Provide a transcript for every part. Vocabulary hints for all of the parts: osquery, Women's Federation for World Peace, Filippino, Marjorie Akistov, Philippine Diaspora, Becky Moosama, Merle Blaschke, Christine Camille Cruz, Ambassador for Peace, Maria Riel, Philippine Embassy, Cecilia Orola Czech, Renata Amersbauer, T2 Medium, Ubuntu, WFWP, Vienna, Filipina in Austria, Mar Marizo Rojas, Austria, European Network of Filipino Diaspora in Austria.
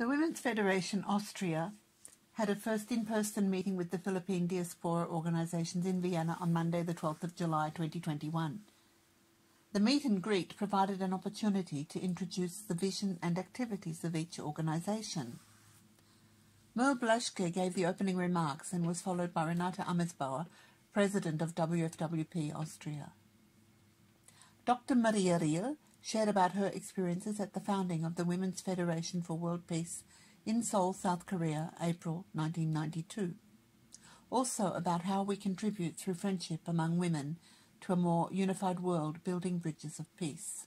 The Women's Federation Austria had a first in-person meeting with the Philippine Diaspora organizations in Vienna on Monday the 12th of July 2021. The meet and greet provided an opportunity to introduce the vision and activities of each organization. Merle Blaschke gave the opening remarks and was followed by Renata Amersbauer, President of WFWP Austria. Dr. Maria Riel shared about her experiences at the founding of the Women's Federation for World Peace in Seoul, South Korea, April 1992. Also about how we contribute through friendship among women to a more unified world, building bridges of peace.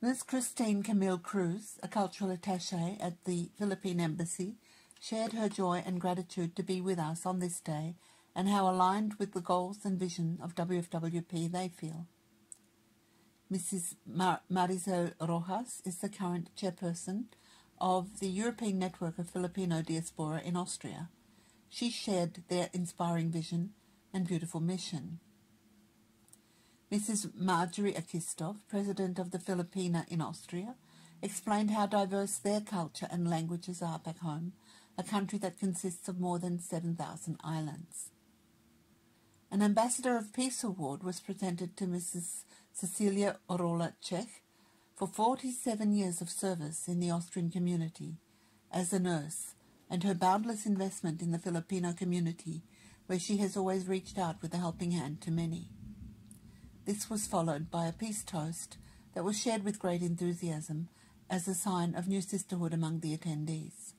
Ms. Christine Camille Cruz, a cultural attaché at the Philippine Embassy, shared her joy and gratitude to be with us on this day and how aligned with the goals and vision of WFWP they feel. Mrs. Marizo Rojas is the current chairperson of the European Network of Filipino Diaspora in Austria. She shared their inspiring vision and beautiful mission. Mrs. Marjorie Akistov, President of the Filipina in Austria, explained how diverse their culture and languages are back home, a country that consists of more than 7,000 islands. An Ambassador of Peace Award was presented to Mrs. Cecilia Orola Czech for 47 years of service in the Austrian community as a nurse and her boundless investment in the Filipino community, where she has always reached out with a helping hand to many. This was followed by a peace toast that was shared with great enthusiasm as a sign of new sisterhood among the attendees.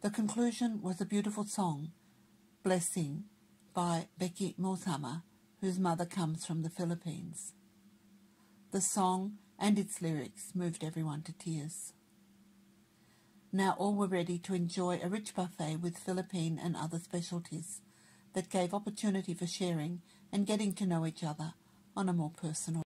The conclusion was a beautiful song, Blessing, by Becky Moosama, whose mother comes from the Philippines. The song and its lyrics moved everyone to tears. Now all were ready to enjoy a rich buffet with Philippine and other specialties that gave opportunity for sharing and getting to know each other on a more personal